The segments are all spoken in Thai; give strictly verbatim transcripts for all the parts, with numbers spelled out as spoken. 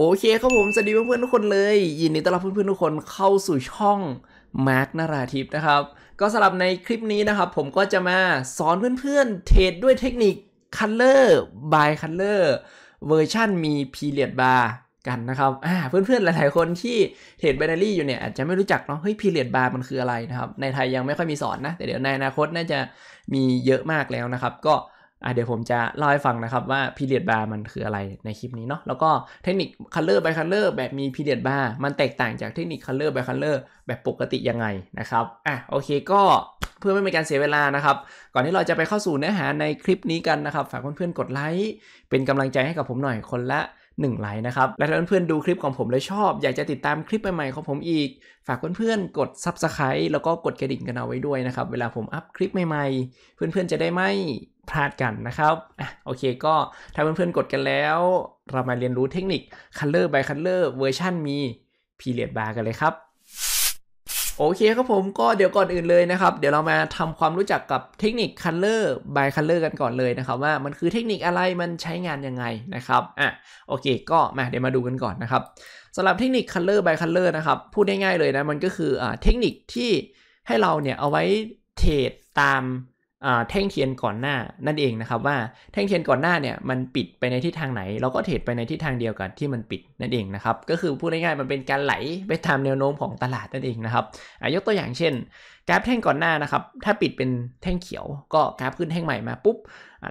โอเคครับผมสวัสดีเพื่อนๆทุกคนเลยยินดีต้อนรับเพื่อนๆทุกคนเข้าสู่ช่องมาร์คนราธิปนะครับก็สำหรับในคลิปนี้นะครับผมก็จะมาสอนเพื่อนๆเทรดด้วยเทคนิค Color by Color เวอร์ชันมี Period Bar กันนะครับอ่าเพื่อนๆหลายๆคนที่เทรด Binary อยู่เนี่ยอาจจะไม่รู้จักเนาะเฮ้ย Period Bar มันคืออะไรนะครับในไทยยังไม่ค่อยมีสอนนะแต่เดี๋ยวในอนาคตน่าจะมีเยอะมากแล้วนะครับก็เดี๋ยวผมจะเล่าให้ฟังนะครับว่า Period Bar มันคืออะไรในคลิปนี้เนาะแล้วก็เทคนิค Color by Color แบบมี Period Bar มันแตกต่างจากเทคนิค Color by Color แบบปกติยังไงนะครับอ่ะโอเคก็เพื่อไม่เป็นการเสียเวลานะครับก่อนที่เราจะไปเข้าสู่เนื้อหาในคลิปนี้กันนะครับฝากเพื่อนๆกดไลค์เป็นกำลังใจให้กับผมหน่อยคนละหนึ่งไลค์นะครับและถ้าเพื่อนๆดูคลิปของผมแล้วชอบอยากจะติดตามคลิปใหม่ๆของผมอีกฝากเพื่อนๆกด Subscribe แล้วก็กดกระดิ่งกันเอาไว้ด้วยนะครับเวลาผมอัพคลิปใหม่ๆเพื่อนๆจะได้ไม่พลาดกันนะครับอ่ะโอเคก็ถ้าเพื่อนๆกดกันแล้วเรามาเรียนรู้เทคนิค Color by Color เวอร์ชันมี Period Bar กันเลยครับโอเคครับผมก็เดี๋ยวก่อนอื่นเลยนะครับเดี๋ยวเรามาทำความรู้จักกับเทคนิค Color by Color กันก่อนเลยนะครับว่ามันคือเทคนิคอะไรมันใช้งานยังไงนะครับอ่ะโอเคก็มาเดี๋ยวมาดูกันก่อนนะครับสำหรับเทคนิค Color by Color นะครับพูดง่ายๆเลยนะมันก็คืออ่าเทคนิคที่ให้เราเนี่ยเอาไว้เทรดตามแท่งเทียนก่อนหน้านั่นเองนะครับว่าแท่งเทียนก่อนหน้าเนี่ยมันปิดไปในทิศทางไหนเราก็เทรดไปในทิศทางเดียวกันที่มันปิดนั่นเองนะครับก็คือพูดง่ายๆมันเป็นการไหลไปตามแนวโน้มของตลาดนั่นเองนะครับยกตัวอย่างเช่นกราฟแท่งก่อนหน้านะครับถ้าปิดเป็นแท่งเขียวก็กราฟขึ้นแท่งใหม่มาปุ๊บ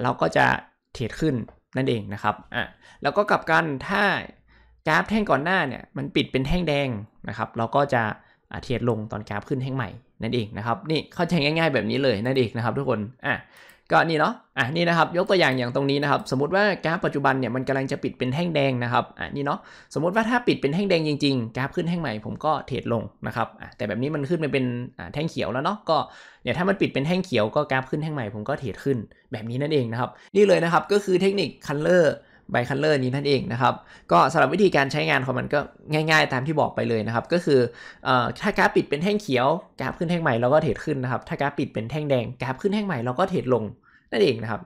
เราก็จะเทรดขึ้นนั่นเองนะครับอ่ะแล้วก็กลับกันถ้ากราฟแท่งก่อนหน้าเนี่ยมันปิดเป็นแท่งแดงนะครับเราก็จะเทรดลงตอนกราฟขึ้นแท่งใหม่นั่นเองนะครับนี่เข้าใจง่ายๆแบบนี้เลยนั่นเองนะครับทุกคนอ่ะก็นี่เนาะอ่ะนี่นะครับยกตัวอย่างอย่างตรงนี้นะครับสมมติว่ากราฟปัจจุบันเนี่ยมันกำลังจะปิดเป็นแท่งแดงนะครับอ่ะนี่เนาะสมมติว่าถ้าปิดเป็นแท่งแดงจริงๆกราฟขึ้นแท่งใหม่ผมก็เทรดลงนะครับอ่ะแต่แบบนี้มันขึ้นไปเป็นแท่งเขียวแล้วเนาะก็เนี่ยถ้ามันปิดเป็นแท่งเขียวก็กราฟขึ้นแท่งใหม่ผมก็เทรดขึ้นแบบนี้นั่นเองนะครับนี่เลยนะครับก็คือเทคนิค Color by Color นี้นั่นเองนะครับก็สำหรับวิธีการใช้งานของมันก็ง่ายๆตามที่บอกไปเลยนะครับก็คือถ้ากราฟปิดเป็นแท่งเขียวกราฟขึ้นแท่งใหม่เราก็เทรดขึ้นนะครับถ้ากราฟปิดเป็นแท่งแดงกราฟขึ้นแท่งใหม่เราก็เทรดลงนั่นเองนะครับ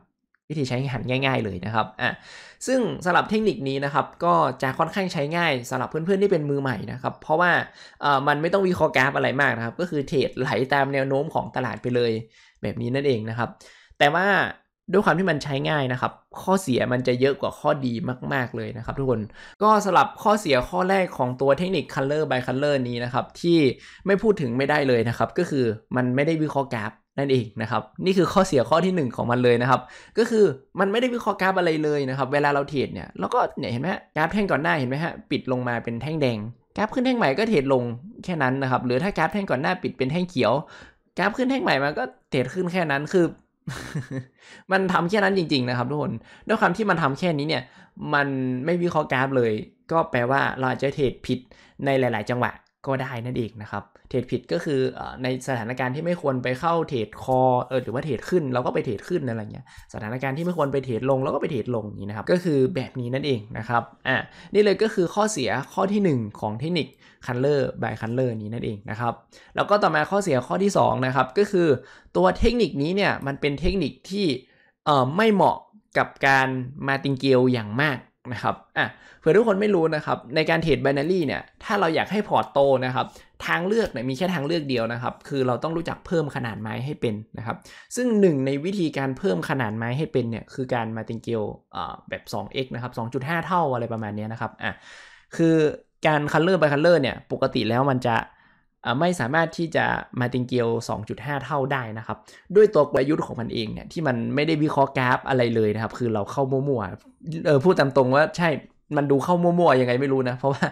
วิธีใช้งานง่ายๆเลยนะครับอ่ะซึ่งสำหรับเทคนิคนี้นะครับก็จะค่อนข้างใช้ง่ายสำหรับเพื่อนๆที่เป็นมือใหม่นะครับเพราะว่ามันไม่ต้องวิเคราะห์กราฟอะไรมากนะครับก็คือเทรดไหลตามแนวโน้มของตลาดไปเลยแบบนี้นั่นเองนะครับแต่ว่าด้วยความที่มันใช้ง่ายนะครับข้อเสียมันจะเยอะกว่าข้อดีมากๆเลยนะครับทุกคนก็สลับข้อเสียข้อแรกของตัวเทคนิค Color by Color นี้นะครับที่ไม่พูดถึงไม่ได้เลยนะครับก็คือมันไม่ได้วิเคราะห์กราฟนั่นเองนะครับนี่คือข้อเสียข้อที่หนึ่งของมันเลยนะครับก็คือมันไม่ได้วิเคราะห์กราฟอะไรเลยนะครับเวลาเราเทรดเนี่ยแล้วก็เนี่ยเห็นไหมกราฟแท่งก่อนหน้าเห็นไหมฮะปิดลงมาเป็นแท่งแดงกราฟขึ้นแท่งใหม่ก็เทรดลงแค่นั้นนะครับหรือถ้ากราฟแท่งก่อนหน้าปิดเป็นแท่งเขียวกราฟขึ้นแท่งใหม่มาก็เทรดขึ้นแค่นั้นคือมันทำแค่นั้นจริงๆนะครับทุกคนด้วยความที่มันทำแค่นี้เนี่ยมันไม่วิเคราะห์กราฟเลยก็แปลว่าเราอาจจะเทรดผิดในหลายๆจังหวะก็ได้นั่นเองนะครับเทรดผิดก็คือในสถานการณ์ที่ไม่ควรไปเข้าเทรดคอเออหรือว่าเทรดขึ้นเราก็ไปเทรดขึ้นอะไรเงี้ยสถานการณ์ที่ไม่ควรไปเทรดลงเราก็ไปเทรดลงนี่นะครับก็คือแบบนี้นั่นเองนะครับอ่ะนี่เลยก็คือข้อเสียข้อที่หนึ่งของเทคนิค Color by Color นี้นั่นเองนะครับแล้วก็ต่อมาข้อเสียข้อที่สองนะครับก็คือตัวเทคนิคนี้เนี่ยมันเป็นเทคนิคที่เอ่อไม่เหมาะกับการมาร์ตินเกลอย่างมากนะครับอ่ะเผื่อทุกคนไม่รู้นะครับในการเทรด Binary เนี่ยถ้าเราอยากให้พอร์ตโตนะครับทางเลือกเนี่ยมีแค่ทางเลือกเดียวนะครับคือเราต้องรู้จักเพิ่มขนาดไม้ให้เป็นนะครับซึ่งหนึ่งในวิธีการเพิ่มขนาดไม้ให้เป็นเนี่ยคือการมาร์ตินเกลแบบ สองเอ็กซ์ นะครับ สองจุดห้า เท่าอะไรประมาณนี้นะครับอ่ะคือการ Color by Color เนี่ยปกติแล้วมันจะไม่สามารถที่จะมาร์ตินเกล สองจุดห้า เท่าได้นะครับด้วยตัวกลยุทธ์ของมันเองเนี่ยที่มันไม่ได้วิเคราะห์กราฟอะไรเลยนะครับคือเราเข้ามั่วๆเออพูดตามตรงว่าใช่มันดูเข้ามั่วๆยังไงไม่รู้นะเพราะว่า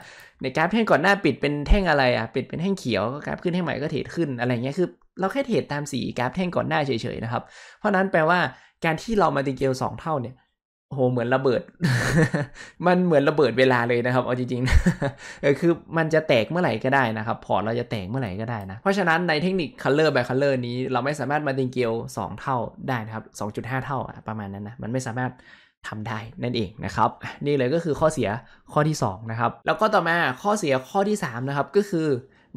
ในกราฟแท่งก่อนหน้าปิดเป็นแท่งอะไรอ่ะปิดเป็นแท่งเขียวก็กราฟขึ้นแท่งใหม่ก็เทรดขึ้นอะไรเงี้ยคือเราแค่เทรดตามสีกราฟแท่งก่อนหน้าเฉยๆนะครับเพราะนั้นแปลว่าการที่เรามาร์ตินเกล สอง เท่าเนี่ยโอ้โหเหมือนระเบิด มันเหมือนระเบิดเวลาเลยนะครับเอาจริงๆ คือมันจะแตกเมื่อไหร่ก็ได้นะครับพอเราจะแตกเมื่อไหร่ก็ได้นะเพราะฉะนั้นในเทคนิค Color by Color นี้เราไม่สามารถมาร์ตินเกล สอง เท่าได้นะครับ สองจุดห้า เท่าประมาณนั้นนะมันไม่สามารถทำได้นั่นเองนะครับนี่เลยก็คือข้อเสียข้อที่สองนะครับแล้วก็ต่อมาข้อเสียข้อที่สามนะครับก็คือ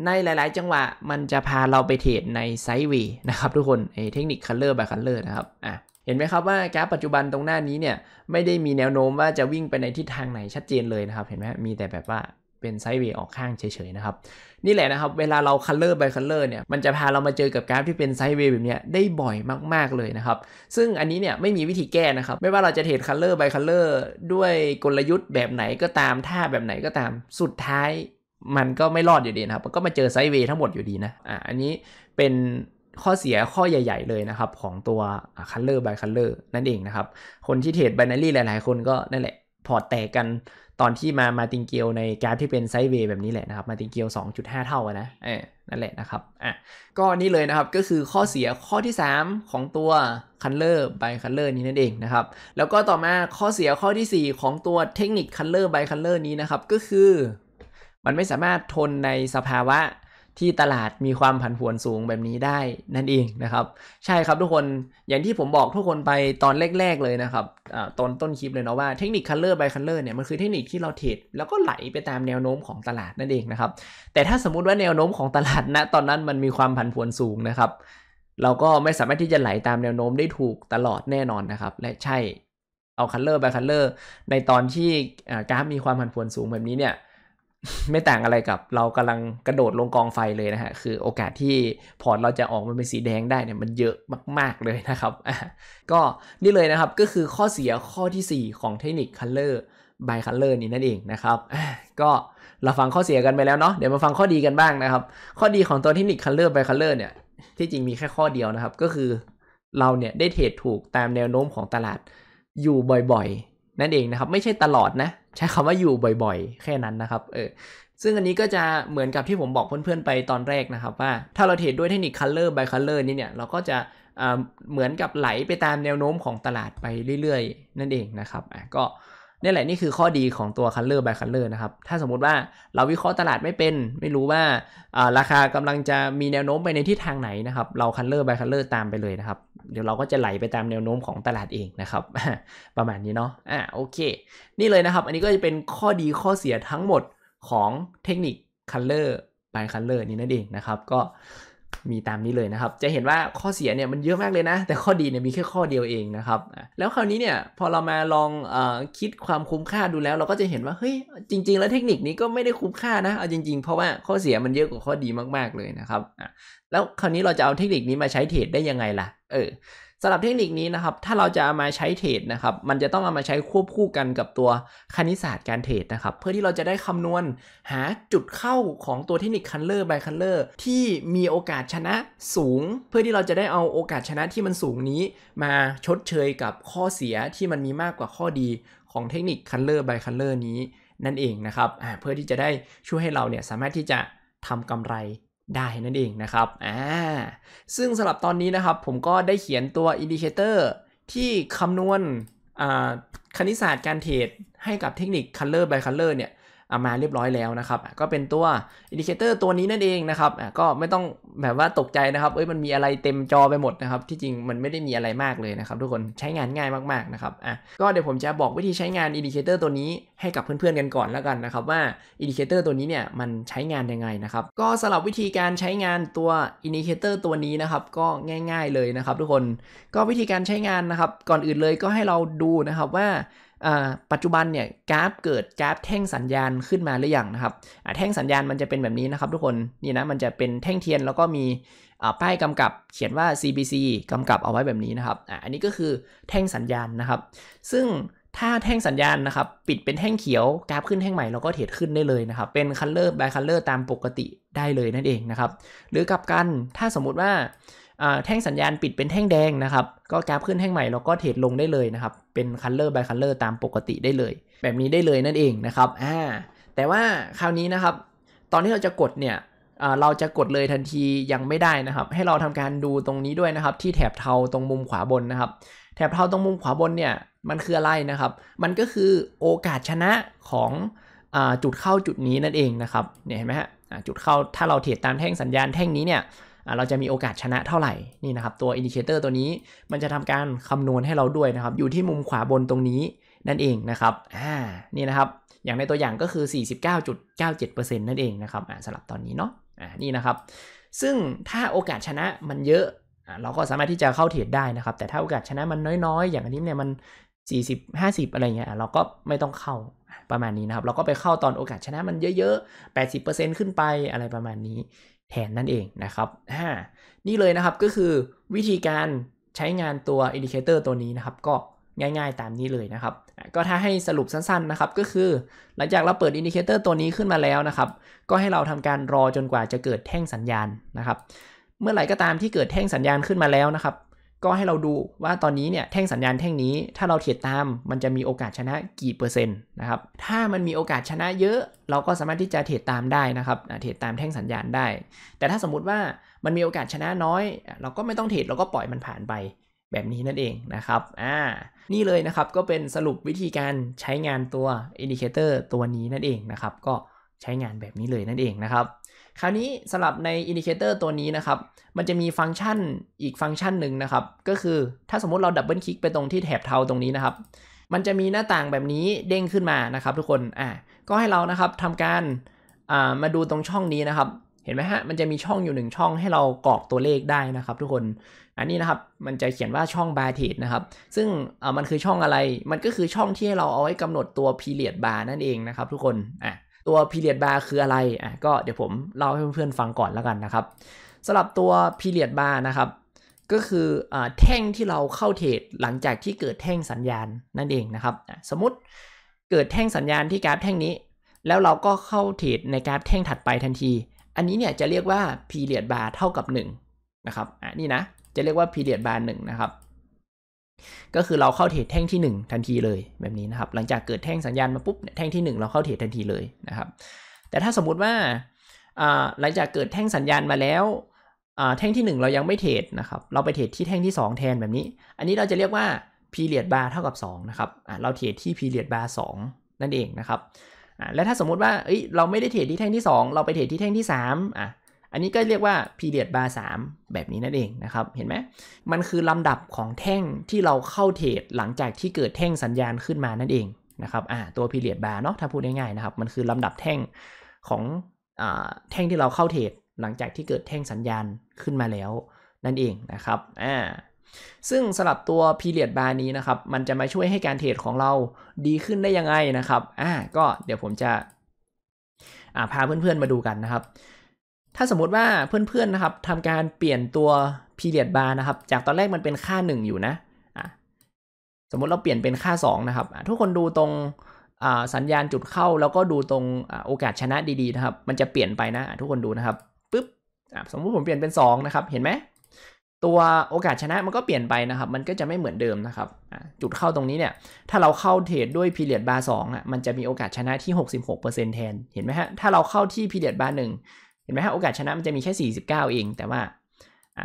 ในหลายๆจังหวะมันจะพาเราไปเทรดในไซด์เวย์นะครับทุกคนเทคนิค Color by Color นะครับอ่ะ เห็นไหมครับว่ากราฟปัจจุบันตรงหน้านี้เนี่ยไม่ได้มีแนวโน้มว่าจะวิ่งไปในทิศทางไหนชัดเจนเลยนะครับเห็นไหมมีแต่แบบว่าเป็นไซด์เวย์ออกข้างเฉยๆนะครับนี่แหละนะครับเวลาเรา color by color เนี่ยมันจะพาเรามาเจอกับกราฟที่เป็นไซด์เวย์แบบนี้ได้บ่อยมากๆเลยนะครับซึ่งอันนี้เนี่ยไม่มีวิธีแก้นะครับไม่ว่าเราจะเทรด color by color ด้วยกลยุทธ์แบบไหนก็ตามท่าแบบไหนก็ตามสุดท้ายมันก็ไม่รอดอยู่ดีนะครับมันก็มาเจอไซด์เวย์ทั้งหมดอยู่ดีนะอ่ะอันนี้เป็นข้อเสียข้อใหญ่ๆเลยนะครับของตัว color by color นั่นเองนะครับคนที่เทรด binary หลายๆคนก็นั่นแหละพอแตกกันตอนที่มามาติงเกียวในกราฟที่เป็นไซด์เวย์แบบนี้แหละนะครับมาติงเกียว สองจุดห้า เท่านะเอ้นั่นแหละนะครับอ่ะก็นี่เลยนะครับก็คือข้อเสียข้อที่สามของตัว color by color นี้นั่นเองนะครับแล้วก็ต่อมาข้อเสียข้อที่สี่ของตัวเทคนิค color by color นี้นะครับก็คือมันไม่สามารถทนในสภาวะที่ตลาดมีความผันผวนสูงแบบนี้ได้นั่นเองนะครับใช่ครับทุกคนอย่างที่ผมบอกทุกคนไปตอนแรกๆเลยนะครับตอนต้นคลิปเลยเนาะว่าเทคนิค color by color เนี่ยมันคือเทคนิคที่เราเทรดแล้วก็ไหลไปตามแนวโน้มของตลาดนั่นเองนะครับแต่ถ้าสมมุติว่าแนวโน้มของตลาดณตอนนั้นมันมีความผันผวนสูงนะครับเราก็ไม่สามารถที่จะไหลตามแนวโน้มได้ถูกตลอดแน่นอนนะครับและใช่เอา color by color ในตอนที่กราฟมีความผันผวนสูงแบบนี้เนี่ยไม่ต่างอะไรกับเรากำลังกระโดดลงกองไฟเลยนะฮะคือโอกาสที่พอร์ตเราจะออกมาเป็นสีแดงได้เนี่ยมันเยอะมากๆเลยนะครับก็นี่เลยนะครับก็คือข้อเสียข้อที่สี่ของเทคนิค color by color นี้นั่นเองนะครับก็เราฟังข้อเสียกันไปแล้วเนาะเดี๋ยวมาฟังข้อดีกันบ้างนะครับข้อดีของตัวเทคนิค color by color เนี่ยที่จริงมีแค่ข้อเดียวนะครับก็คือเราเนี่ยได้เทรดถูกตามแนวโน้มของตลาดอยู่บ่อยๆนั่นเองนะครับไม่ใช่ตลอดนะใช้คำว่าอยู่บ่อยๆแค่นั้นนะครับเออซึ่งอันนี้ก็จะเหมือนกับที่ผมบอกเพื่อนๆไปตอนแรกนะครับว่าถ้าเราเทรดด้วยเทคนิค color by color นี้เนี่ยเราก็จะเหมือนกับไหลไปตามแนวโน้มของตลาดไปเรื่อยๆนั่นเองนะครับอ่ะก็นี่แหละนี่คือข้อดีของตัว color by color นะครับถ้าสมมุติว่าเราวิเคราะห์ตลาดไม่เป็นไม่รู้ว่าราคากำลังจะมีแนวโน้มไปในทิศทางไหนนะครับเรา color by color ตามไปเลยนะครับเดี๋ยวเราก็จะไหลไปตามแนวโน้มของตลาดเองนะครับประมาณนี้เนาะอ่ะโอเคนี่เลยนะครับอันนี้ก็จะเป็นข้อดีข้อเสียทั้งหมดของเทคนิค color by color นี้นั่นเองนะครับก็มีตามนี้เลยนะครับจะเห็นว่าข้อเสียเนี่ยมันเยอะมากเลยนะแต่ข้อดีเนี่ยมีแค่ข้อเดียวเองนะครับแล้วคราวนี้เนี่ยพอเรามาลองเอ่อคิดความคุ้มค่าดูแล้วเราก็จะเห็นว่าเฮ้ยจริงๆแล้วเทคนิคนี้ก็ไม่ได้คุ้มค่านะเอาจริงๆเพราะว่าข้อเสียมันเยอะกว่าข้อดีมากๆเลยนะครับแล้วคราวนี้เราจะเอาเทคนิคนี้มาใช้เทรดได้ยังไงล่ะเออสำหรับเทคนิคนี้นะครับถ้าเราจะเอามาใช้เทรดนะครับมันจะต้องเอามาใช้ควบคู่กันกับตัวคณิตศาสตร์การเทรดนะครับเพื่อที่เราจะได้คำนวณหาจุดเข้าของตัวเทคนิค color by color ที่มีโอกาสชนะสูงเพื่อที่เราจะได้เอาโอกาสชนะที่มันสูงนี้มาชดเชยกับข้อเสียที่มันมีมากกว่าข้อดีของเทคนิค color by color นี้นั่นเองนะครับเพื่อที่จะได้ช่วยให้เราเนี่ยสามารถที่จะทำกำไรได้นั่นเองนะครับอ่าซึ่งสำหรับตอนนี้นะครับผมก็ได้เขียนตัวอินดิเคเตอร์ที่คำนวณคณิตศาสตร์การเทรดให้กับเทคนิค color by color เนี่ยมาเรียบร้อยแล้วนะครับก็เป็นตัวอินดิเคเตอร์ตัวนี้นั่นเองนะครับก็ไม่ต้องแบบว่าตกใจนะครับเอ้ยมันมีอะไรเต็มจอไปหมดนะครับที่จริงมันไม่ได้มีอะไรมากเลยนะครับทุกคนใช้งานง่ายมากๆนะครับอ่ะก็เดี๋ยวผมจะบอกวิธีใช้งานอินดิเคเตอร์ตัวนี้ให้กับเพื่อนๆกันก่อนแล้วกันนะครับว่าอินดิเคเตอร์ตัวนี้เนี่ยมันใช้งานยังไงนะครับก็สำหรับวิธีการใช้งานตัวอินดิเคเตอร์ตัวนี้นะครับก็ง่ายๆเลยนะครับทุกคนก็วิธีการใช้งานนะครับก่อนอื่นเลยก็ให้เราดูนะครับว่าปัจจุบันเนี่ยกราฟเกิดกราฟแท่งสัญญาณขึ้นมาหรือยังนะครับแท่งสัญญาณมันจะเป็นแบบนี้นะครับทุกคนนี่นะมันจะเป็นแท่งเทียนแล้วก็มีป้ายกำกับเขียนว่า ซี บี ซี กำกับเอาไว้แบบนี้นะครับอันนี้ก็คือแท่งสัญญาณนะครับซึ่งถ้าแท่งสัญญาณนะครับปิดเป็นแท่งเขียวกราฟขึ้นแท่งใหม่เราก็เทรดขึ้นได้เลยนะครับเป็น color by color ตามปกติได้เลยนั่นเองนะครับหรือกลับกันถ้าสมมุติว่าแท่งสัญญาณปิดเป็นแท่งแดงนะครับก็กราฟขึ้นแท่งใหม่เราก็เทรดลงได้เลยนะครับเป็น color by color ตามปกติได้เลยแบบนี้ได้เลยนั่นเองนะครับอ่าแต่ว่าคราวนี้นะครับตอนที่เราจะกดเนี่ยเราจะกดเลยทันทียังไม่ได้นะครับให้เราทำการดูตรงนี้ด้วยนะครับที่แถบเทาตรงมุมขวาบนนะครับแถบเทาตรงมุมขวาบนเนี่ยมันคืออะไรนะครับมันก็คือโอกาสชนะของจุดเข้าจุดนี้นั่นเองนะครับเนี่ยเห็นไหมฮะจุดเข้าถ้าเราเทรดตามแท่งสัญญาณแท่งนี้เนี่ยเราจะมีโอกาสชนะเท่าไหร่นี่นะครับตัวอินดิเคเตอร์ตัวนี้มันจะทำการคำนวณให้เราด้วยนะครับอยู่ที่มุมขวาบนตรงนี้นั่นเองนะครับอ่านี่นะครับอย่างในตัวอย่างก็คือ สี่สิบเก้าจุดเก้าเจ็ดเปอร์เซ็นต์ นั่นเองนะครับอ่าสำหรับตอนนี้เนาะอ่านี่นะครับซึ่งถ้าโอกาสชนะมันเยอะ เราก็สามารถที่จะเข้าเทรดได้นะครับแต่ถ้าโอกาสชนะมันน้อยๆอย่างอันนี้เนี่ยมันสี่สิบ ห้าสิบอะไรเงี้ยเราก็ไม่ต้องเข้าประมาณนี้นะครับเราก็ไปเข้าตอนโอกาสชนะมันเยอะๆ แปดสิบเปอร์เซ็นต์ ขึ้นไปอะไรประมาณนี้แทนนั่นเองนะครับนี่เลยนะครับก็คือวิธีการใช้งานตัวอินดิเคเตอร์ตัวนี้นะครับก็ง่ายๆตามนี้เลยนะครับก็ถ้าให้สรุปสั้นๆนะครับก็คือหลังจากเราเปิดอินดิเคเตอร์ตัวนี้ขึ้นมาแล้วนะครับก็ให้เราทำการรอจนกว่าจะเกิดแท่งสัญญาณนะครับเมื่อไหร่ก็ตามที่เกิดแท่งสัญญาณขึ้นมาแล้วนะครับก็ให้เราดูว่าตอนนี้เนี่ยแท่งสัญญาณแท่งนี้ถ้าเราเทรดตามมันจะมีโอกาสชนะกี่เปอร์เซ็นต์นะครับถ้ามันมีโอกาสชนะเยอะเราก็สามารถที่จะเทรดตามได้นะครับเทรดตามแท่งสัญญาณได้แต่ถ้าสมมุติว่ามันมีโอกาสชนะน้อยเราก็ไม่ต้องเทรดเราก็ปล่อยมันผ่านไปแบบนี้นั่นเองนะครับอ่านี่เลยนะครับก็เป็นสรุปวิธีการใช้งานตัวอินดิเคเตอร์ตัวนี้นั่นเองนะครับก็ใช้งานแบบนี้เลยนั่นเองนะครับคราวนี้สำหรับในอินดิเคเตอร์ตัวนี้นะครับมันจะมีฟังก์ชันอีกฟังก์ชันหนึ่งนะครับก็คือถ้าสมมติเราดับเบิลคลิกไปตรงที่แถบเทาตรงนี้นะครับมันจะมีหน้าต่างแบบนี้เด้งขึ้นมานะครับทุกคนอ่ะก็ให้เรานะครับทำการอ่ามาดูตรงช่องนี้นะครับเห็นไหมฮะมันจะมีช่องอยู่หนึ่งช่องให้เรากรอกตัวเลขได้นะครับทุกคนอันนี้นะครับมันจะเขียนว่าช่อง Bar Trade นะครับซึ่งอ่ามันคือช่องอะไรมันก็คือช่องที่เราเอาไว้กำหนดตัว Period Bar นั่นเองนะครับทุกคนอ่ะตัว Period Bar คืออะไรอ่ะก็เดี๋ยวผมเล่าให้เพื่อนๆฟังก่อนแล้วกันนะครับสำหรับตัว Period Bar นะครับก็คืออ่าแท่งที่เราเข้าเทรดหลังจากที่เกิดแท่งสัญญาณนั่นเองนะครับสมมติเกิดแท่งสัญญาณที่กราฟแท่งนี้แล้วเราก็เข้าเทรดในกราฟแท่งถัดไปทันทีอันนี้เนี่ยจะเรียกว่า Period Bar เท่ากับหนึ่งนะครับอ่ะนี่นะจะเรียกว่า Period Bar หนึ่งนะครับก็คือเราเข้าเทรดแท่งที่หนึ่งทันทีเลยแบบนี้นะครับหลังจากเกิดแท่งสัญญาณมาปุ๊บแท่งที่หนึ่งเราเข้าเทรดทันทีเลยนะครับแต่ถ้าสมมุติว่าหลังจากเกิดแท่งสัญญาณมาแล้วแท่งที่หนึ่งเรายังไม่เทรดนะครับเราไปเทรดที่แท่งที่สองแทนแบบนี้อันนี้เราจะเรียกว่า Period Bar เท่ากับสองนะครับเราเทรดที่ Period Bar สองนั่นเองนะครับและถ้าสมมุติว่าเราไม่ได้เทรดที่แท่งที่สองเราไปเทรดที่แท่งที่สามอ่ะอันนี้ก็เรียกว่า Period Bar สามแบบนี้นั่นเองนะครับเห็นไหมมันคือลำดับของแท่งที่เราเข้าเทรดหลังจากที่เกิดแท่งสัญญาณขึ้นมานั่นเองนะครับอ่าตัว Period Bar เนาะถ้าพูดง่ายๆนะครับมันคือลำดับแท่งของอ่าแท่งที่เราเข้าเทรดหลังจากที่เกิดแท่งสัญญาณขึ้นมาแล้วนั่นเองนะครับอ่าซึ่งสำหรับตัว Period Bar นี้นะครับมันจะมาช่วยให้การเทรดของเราดีขึ้นได้ยังไงนะครับอ่าก็เดี๋ยวผมจะอ่าพาเพื่อนๆมาดูกันนะครับถ้าสมมติว่าเพื่อนๆนะครับทำการเปลี่ยนตัว Period Bar นะครับจากตอนแรกมันเป็นค่าหนึ่งอยู่นะอ่ะสมมติเราเปลี่ยนเป็นค่าสองนะครับทุกคนดูตรงสัญญาณจุดเข้าแล้วก็ดูตรงโอกาสชนะดีๆนะครับมันจะเปลี่ยนไปนะทุกคนดูนะครับปึ๊บสมมติผมเปลี่ยนเป็นสองนะครับเห็นไหมตัวโอกาสชนะมันก็เปลี่ยนไปนะครับมันก็จะไม่เหมือนเดิมนะครับจุดเข้าตรงนี้เนี่ยถ้าเราเข้าเทรดด้วย Period Bar สองอ่ะมันจะมีโอกาสชนะที่ หกสิบหกเปอร์เซ็นต์ แทนเห็นไหมฮะถ้าเราเข้าที่ Period Bar หนึ่งเห็นไหมฮะโอกาสชนะมันจะมีแค่สี่สิบเก้าเองแต่ว่า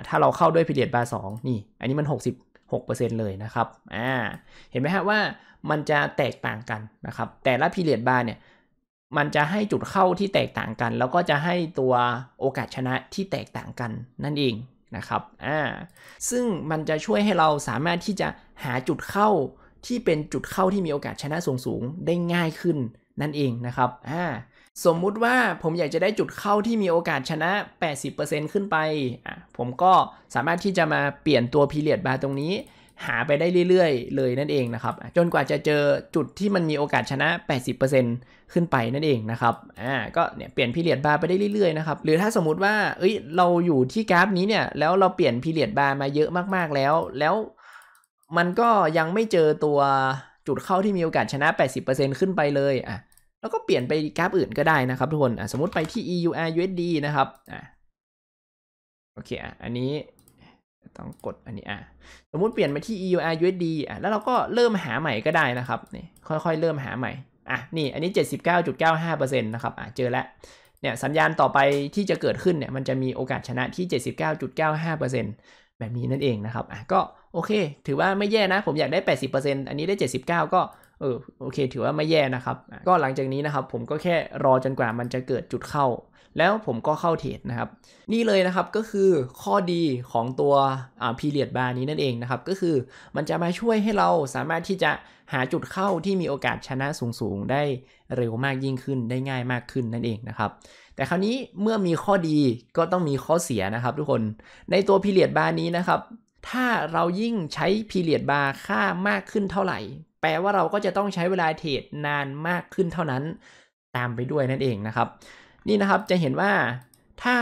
ถ้าเราเข้าด้วย Period Bar สองนี่อันนี้มัน หกสิบหกเปอร์เซ็นต์ เลยนะครับอ่าเห็นไหมฮะว่ามันจะแตกต่างกันนะครับแต่ละ Period Bar เนี่ยมันจะให้จุดเข้าที่แตกต่างกันแล้วก็จะให้ตัวโอกาสชนะที่แตกต่างกันนั่นเองนะครับอ่าซึ่งมันจะช่วยให้เราสามารถที่จะหาจุดเข้าที่เป็นจุดเข้าที่มีโอกาสชนะสูงสูงได้ง่ายขึ้นนั่นเองนะครับอ่าสมมุติว่าผมอยากจะได้จุดเข้าที่มีโอกาสชนะ แปดสิบเปอร์เซ็นต์ ขึ้นไปอ่ะผมก็สามารถที่จะมาเปลี่ยนตัว Period Bar ตรงนี้หาไปได้เรื่อยๆเลยนั่นเองนะครับจนกว่าจะเจอจุดที่มันมีโอกาสชนะ แปดสิบเปอร์เซ็นต์ ขึ้นไปนั่นเองนะครับอ่าก็เนี่ยเปลี่ยน Period Bar ไปได้เรื่อยๆนะครับหรือถ้าสมมุติว่าเอ้ยเราอยู่ที่กราฟนี้เนี่ยแล้วเราเปลี่ยน Period Bar มาเยอะมากๆแล้วแล้วมันก็ยังไม่เจอตัวจุดเข้าที่มีโอกาสชนะ แปดสิบเปอร์เซ็นต์ ขึ้นไปเลยอ่ะแล้วก็เปลี่ยนไปกราฟอื่นก็ได้นะครับทุกคนสมมติไปที่ อี ยู อาร์ ยู เอส ดี นะครับอ่ะโอเคอ่ะอันนี้ต้องกดอันนี้อ่ะสมมติเปลี่ยนไปที่ อี ยู อาร์ ยู เอส ดี อ่ะแล้วเราก็เริ่มหาใหม่ก็ได้นะครับนี่ค่อยๆเริ่มหาใหม่อ่ะนี่อันนี้ เจ็ดสิบเก้าจุดเก้าห้าเปอร์เซ็นต์ นะครับอ่ะเจอแล้วเนี่ยสัญญาณต่อไปที่จะเกิดขึ้นเนี่ยมันจะมีโอกาสชนะที่ เจ็ดสิบเก้าจุดเก้าห้าเปอร์เซ็นต์ แบบนี้นั่นเองนะครับอ่ะก็โอเคถือว่าไม่แย่นะผมอยากได้ แปดสิบเปอร์เซ็นต์ อันนี้ได้ เจ็ดสิบเก้าก็ เออโอเคถือว่าไม่แย่นะครับก็หลังจากนี้นะครับผมก็แค่รอจนกว่ามันจะเกิดจุดเข้าแล้วผมก็เข้าเทรดนะครับนี่เลยนะครับก็คือข้อดีของตัวอ่า Period Bar นี้นั่นเองนะครับก็คือมันจะมาช่วยให้เราสามารถที่จะหาจุดเข้าที่มีโอกาสชนะสูงๆได้เร็วมากยิ่งขึ้นได้ง่ายมากขึ้นนั่นเองนะครับแต่คราวนี้เมื่อมีข้อดีก็ต้องมีข้อเสียนะครับทุกคนในตัว Period Bar นี้นะครับถ้าเรายิ่งใช้ Period Bar ค่ามากขึ้นเท่าไหร่แปลว่าเราก็จะต้องใช้เวลาเทรดนานมากขึ้นเท่านั้นตามไปด้วยนั่นเองนะครับนี่นะครับจะเห็นว่าถ้า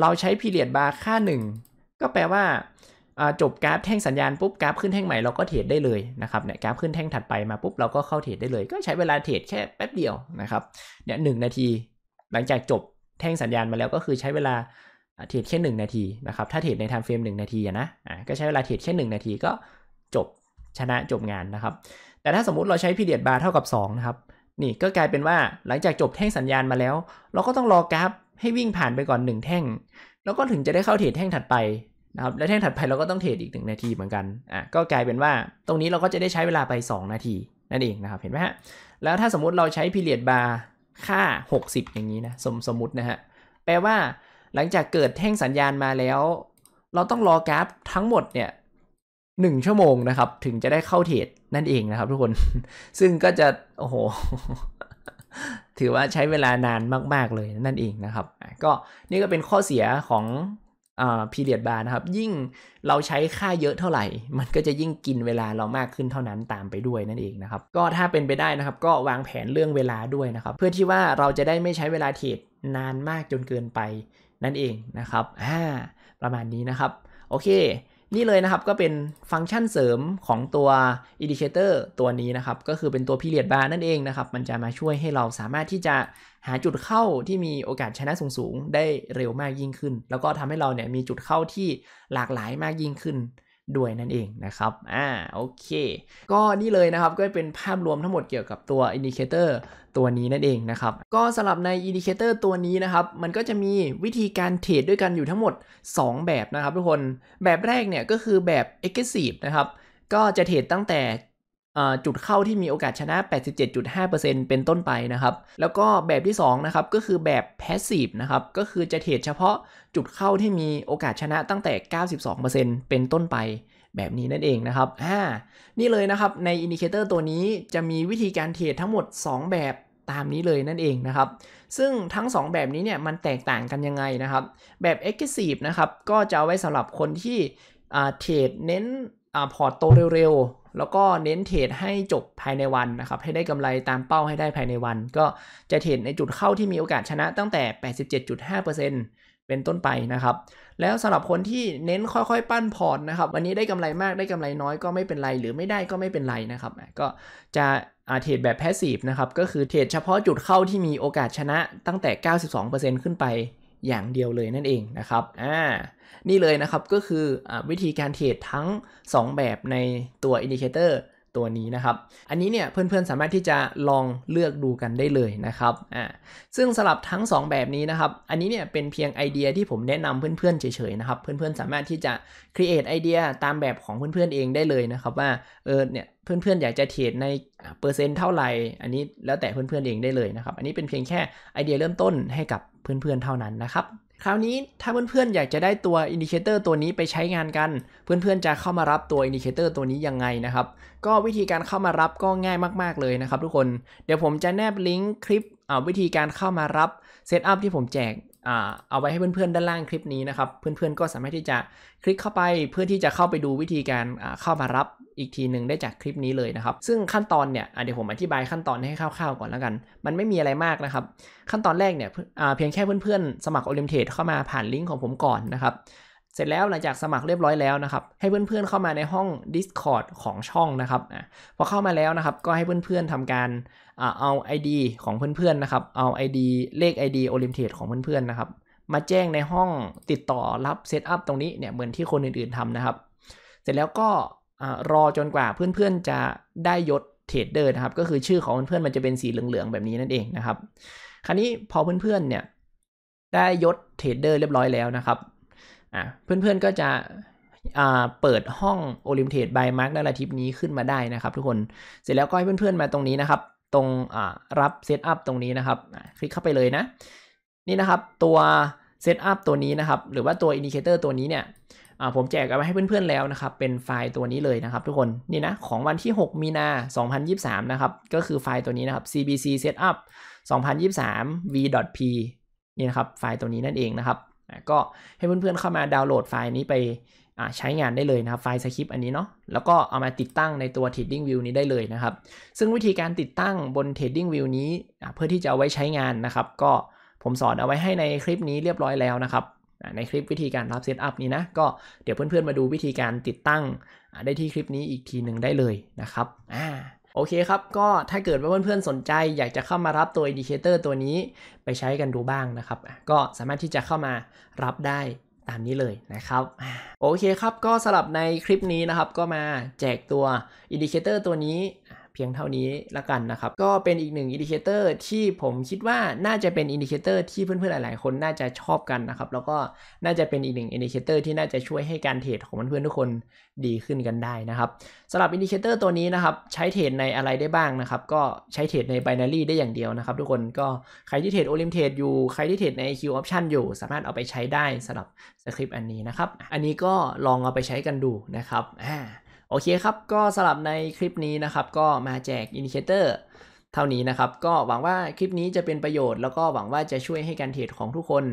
เราใช้ Period Bar ค่าหนึ่งก็แปลว่าจบกราฟแท่งสัญญาณปุ๊บกราฟขึ้นแท่งใหม่เราก็เทรดได้เลยนะครับเนี่ยกราฟขึ้นแท่งถัดไปมาปุ๊บเราก็เข้าเทรดได้เลยก็ใช้เวลาเทรดแค่แป๊บเดียวนะครับเนี่ยหนึ่งนาทีหลังจากจบแท่งสัญญาณมาแล้วก็คือใช้เวลาเทรดแค่หนึ่งนาทีนะครับถ้าเทรดใน time frame หนึ่งนาทีนะก็ใช้เวลาเทรดแค่หนึ่งนาทีก็จบชนะจบงานนะครับแต่ถ้าสมมุติเราใช้ Period Bar เท่ากับสองนะครับนี่ก็กลายเป็นว่าหลังจากจบแท่งสัญญาณมาแล้วเราก็ต้องรอกราฟให้วิ่งผ่านไปก่อนหนึ่งแท่งแล้วก็ถึงจะได้เข้าเทรดแท่งถัดไปนะครับและแท่งถัดไปเราก็ต้องเทรดอีกหนึ่งนาทีเหมือนกันอ่ะก็กลายเป็นว่าตรงนี้เราก็จะได้ใช้เวลาไปสองนาทีนั่นเองนะครับเห็นไหมฮะแล้วถ้าสมมุติเราใช้ Period Bar ค่าหกสิบอย่างนี้นะสมสมมุตินะฮะแปลว่าหลังจากเกิดแท่งสัญญาณมาแล้วเราต้องรอกราฟทั้งหมดเนี่ยหนึ่งชั่วโมงนะครับถึงจะได้เข้าเทรดนั่นเองนะครับทุกคนซึ่งก็จะโอ้โหถือว่าใช้เวลานานมากๆเลยนั่นเองนะครับก็นี่ก็เป็นข้อเสียของอ่า Period Bar นะครับยิ่งเราใช้ค่าเยอะเท่าไหร่มันก็จะยิ่งกินเวลาเรามากขึ้นเท่านั้นตามไปด้วยนั่นเองนะครับก็ถ้าเป็นไปได้นะครับก็วางแผนเรื่องเวลาด้วยนะครับเพื่อที่ว่าเราจะได้ไม่ใช้เวลาเทรดนานมากจนเกินไปนั่นเองนะครับอ่าประมาณนี้นะครับโอเคนี่เลยนะครับก็เป็นฟังก์ชันเสริมของตัว Indicator ตัวนี้นะครับก็คือเป็นตัว Period Bar นั่นเองนะครับมันจะมาช่วยให้เราสามารถที่จะหาจุดเข้าที่มีโอกาสชนะสูงๆได้เร็วมากยิ่งขึ้นแล้วก็ทำให้เราเนี่ยมีจุดเข้าที่หลากหลายมากยิ่งขึ้นด้วยนั่นเองนะครับอ่าโอเคก็นี่เลยนะครับก็เป็นภาพรวมทั้งหมดเกี่ยวกับตัว Indicator ตัวนี้นั่นเองนะครับก็สำหรับใน Indicator ตัวนี้นะครับมันก็จะมีวิธีการเทรดด้วยกันอยู่ทั้งหมดสองแบบนะครับทุกคนแบบแรกเนี่ยก็คือแบบ Aggressive นะครับก็จะเทรดตั้งแต่จุดเข้าที่มีโอกาสชนะ แปดสิบเจ็ดจุดห้าเปอร์เซ็นต์ เป็นต้นไปนะครับแล้วก็แบบที่สองนะครับก็คือแบบ Passive นะครับก็คือจะเทรดเฉพาะจุดเข้าที่มีโอกาสชนะตั้งแต่ เก้าสิบสองเปอร์เซ็นต์ เป็นต้นไปแบบนี้นั่นเองนะครับอ่านี่เลยนะครับใน Indicator ตัวนี้จะมีวิธีการเทรดทั้งหมดสองแบบตามนี้เลยนั่นเองนะครับซึ่งทั้งสองแบบนี้เนี่ยมันแตกต่างกันยังไงนะครับแบบ Aggressive นะครับก็จะเอาไว้สำหรับคนที่เทรดเน้นพอร์ตโตเร็วๆแล้วก็เน้นเทรดให้จบภายในวันนะครับให้ได้กำไรตามเป้าให้ได้ภายในวันก็จะเทรดในจุดเข้าที่มีโอกาสชนะตั้งแต่ แปดสิบเจ็ดจุดห้าเปอร์เซ็นต์ เป็นต้นไปนะครับแล้วสำหรับคนที่เน้นค่อยๆปั้นพอร์ตนะครับวันนี้ได้กำไรมากได้กำไรน้อยก็ไม่เป็นไรหรือไม่ได้ก็ไม่เป็นไรนะครับก็จะเทรดแบบแพสซีฟนะครับก็คือเทรดเฉพาะจุดเข้าที่มีโอกาสชนะตั้งแต่ เก้าสิบสองเปอร์เซ็นต์ ขึ้นไปอย่างเดียวเลยนั่นเองนะครับอ่านี่เลยนะครับก็คือวิธีการเทรดทั้งสองแบบในตัว Indicator ตัวนี้นะครับอันนี้เนี่ยเพื่อนๆสามารถที่จะลองเลือกดูกันได้เลยนะครับอ่าซึ่งสลับทั้งสองแบบนี้นะครับอันนี้เนี่ยเป็นเพียงไอเดียที่ผมแนะนำเพื่อนๆเฉยๆนะครับเพื่อนๆสามารถที่จะ create ไอเดียตามแบบของเพื่อนๆเองได้เลยนะครับว่าเออเนี่ยเพื่อนๆอยากจะเทรดในเปอร์เซ็นต์เท่าไหร่อันนี้แล้วแต่เพื่อนๆเองได้เลยนะครับอันนี้เป็นเพียงแค่ไอเดียเริ่มต้นให้กับเพื่อนๆเท่านั้นนะครับคราวนี้ถ้าเพื่อนๆอยากจะได้ตัว Indicator ตัวนี้ไปใช้งานกันเพื่อนๆจะเข้ามารับตัว Indicator ตัวนี้ยังไงนะครับก็วิธีการเข้ามารับก็ง่ายมากๆเลยนะครับทุกคนเดี๋ยวผมจะแนบลิงก์คลิปวิธีการเข้ามารับเซตอัพที่ผมแจกเอาไว้ให้เพื่อนๆด้านล่างคลิปนี้นะครับเพื่อนๆก็สามารถที่จะคลิกเข้าไปเพื่อที่จะเข้าไปดูวิธีการเข้ามารับอีกทีหนึ่งได้จากคลิปนี้เลยนะครับซึ่งขั้นตอนเนี่ยเดี๋ยวผมอธิบายขั้นตอนให้คร่าวๆก่อนแล้วกันมันไม่มีอะไรมากนะครับขั้นตอนแรกเนี่ยเพียงแค่เพื่อนๆสมัคร Olymptrade เข้ามาผ่านลิงก์ของผมก่อนนะครับเสร็จแล้วหลังจากสมัครเรียบร้อยแล้วนะครับให้เพื่อนๆเข้ามาในห้อง Discord ของช่องนะครับพอเข้ามาแล้วนะครับก็ให้เพื่อนๆทำการเอา ไอ ดี ของเพื่อนๆนะครับเอา ไอ ดี เลข ไอ ดี Olymptrade ของเพื่อนๆนะครับมาแจ้งในห้องติดต่อรับเซตอัพตรงนี้เนี่ยเหมือนที่คนอื่นๆทำนะครับเสร็จแล้วก็รอจนกว่าเพื่อนๆจะได้ยศเทรดเดอร์นะครับก็คือชื่อของเพื่อนๆมันจะเป็นสีเหลืองๆแบบนี้นั่นเองนะครับคราวนี้พอเพื่อนๆเนี่ยได้ยศเทรดเดอร์เรียบร้อยแล้วนะครับเพื่อนๆก็จะ เปิดห้อง Olymptrade by Mark ได้ละทิปนี้ขึ้นมาได้นะครับทุกคนเสร็จแล้วก็ให้เพื่อนๆมาตรงนี้นะครับตรงรับเซตอัพตรงนี้นะครับคลิกเข้าไปเลยนะนี่นะครับตัวเซตอัพตัวนี้นะครับหรือว่าตัวอินดิเคเตอร์ตัวนี้เนี่ยผมแจกเอาไว้ให้เพื่อนๆแล้วนะครับเป็นไฟล์ตัวนี้เลยนะครับทุกคนนี่นะของวันที่หกมีนาสองพันยี่สิบสามนะครับก็คือไฟล์ตัวนี้นะครับ cbc setup สองพันยี่สิบสาม v.p นี่นะครับไฟล์ตัวนี้นั่นเองนะครับก็ให้เพื่อนๆเข้ามาดาวน์โหลดไฟล์นี้ไปใช้งานได้เลยนะครับไฟล์สคริปต์อันนี้เนาะแล้วก็เอามาติดตั้งในตัว Trading View นี้ได้เลยนะครับซึ่งวิธีการติดตั้งบน Trading View นี้เพื่อที่จะเอาไว้ใช้งานนะครับก็ผมสอนเอาไว้ให้ในคลิปนี้เรียบร้อยแล้วนะครับในคลิปวิธีการรับเซตอัพนี้นะก็เดี๋ยวเพื่อนๆมาดูวิธีการติดตั้งได้ที่คลิปนี้อีกทีหนึ่งได้เลยนะครับอ่าโอเคครับก็ถ้าเกิดว่าเพื่อนๆสนใจอยากจะเข้ามารับตัว Indicator ตัวนี้ไปใช้กันดูบ้างนะครับก็สามารถที่จะเข้ามารับได้ตามนี้เลยนะครับโอเคครับก็สำหรับในคลิปนี้นะครับก็มาแจกตัว Indicator ตัวนี้เพียงเท่านี้ละกันนะครับก็เป็นอีกหนึ่งอินดิเคเตอร์ที่ผมคิดว่าน่าจะเป็นอินดิเคเตอร์ที่เพื่อนๆหลายๆคนน่าจะชอบกันนะครับแล้วก็น่าจะเป็นอีกหนึ่งอินดิเคเตอร์ที่น่าจะช่วยให้การเทรดของเพื่อนๆทุกคนดีขึ้นกันได้นะครับสำหรับอินดิเคเตอร์ตัวนี้นะครับใช้เทรดในอะไรได้บ้างนะครับก็ใช้เทรดใน Binary ได้อย่างเดียวนะครับทุกคนก็ใครที่เทรด Olymptrade อยู่ใครที่เทรดใน คิว Option อยู่สามารถเอาไปใช้ได้สำหรับสคริปต์อันนี้นะครับอันนี้ก็ลองเอาไปใช้กันดูนะครับโอเคครับก็สำหรับในคลิปนี้นะครับก็มาแจกอินดิเคเตอร์เท่านี้นะครับก็หวังว่าคลิปนี้จะเป็นประโยชน์แล้วก็หวังว่าจะช่วยให้การเทรดของทุกคน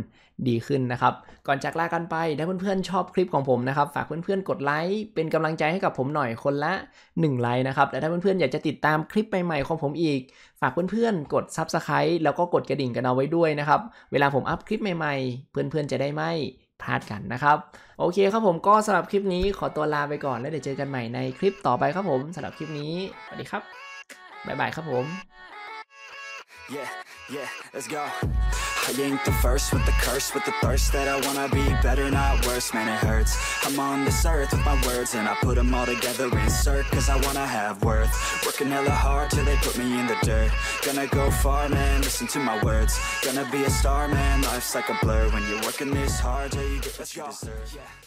ดีขึ้นนะครับก่อนจากลากันไปถ้าเพื่อนๆชอบคลิปของผมนะครับฝากเพื่อนๆกดไลค์เป็นกำลังใจให้กับผมหน่อยคนละหนึ่งไลค์นะครับและถ้าเพื่อนๆอยากจะติดตามคลิปใหม่ๆของผมอีกฝากเพื่อนๆกด Subscribe แล้วก็กดกระดิ่งกันเอาไว้ด้วยนะครับเวลาผมอัพคลิปใหม่ๆเพื่อนๆจะได้ไม่พลาดกันนะครับโอเคครับผมก็สำหรับคลิปนี้ขอตัวลาไปก่อนแล้วเดี๋ยวเจอกันใหม่ในคลิปต่อไปครับผมสำหรับคลิปนี้สวัสดีครับบ๊ายบายครับผม yeah, yeah, let's go. I ain't the first with the curse, with the thirst that I wanna be better, not worse, man it hurts. I'm on this earth with my words and I put them all together, insert, cause I wanna have worth. Working hella hard till they put me in the dirt. Gonna go far, man, listen to my words. Gonna be a star, man, life's like a blur. When you're working this hard till you get what you deserve.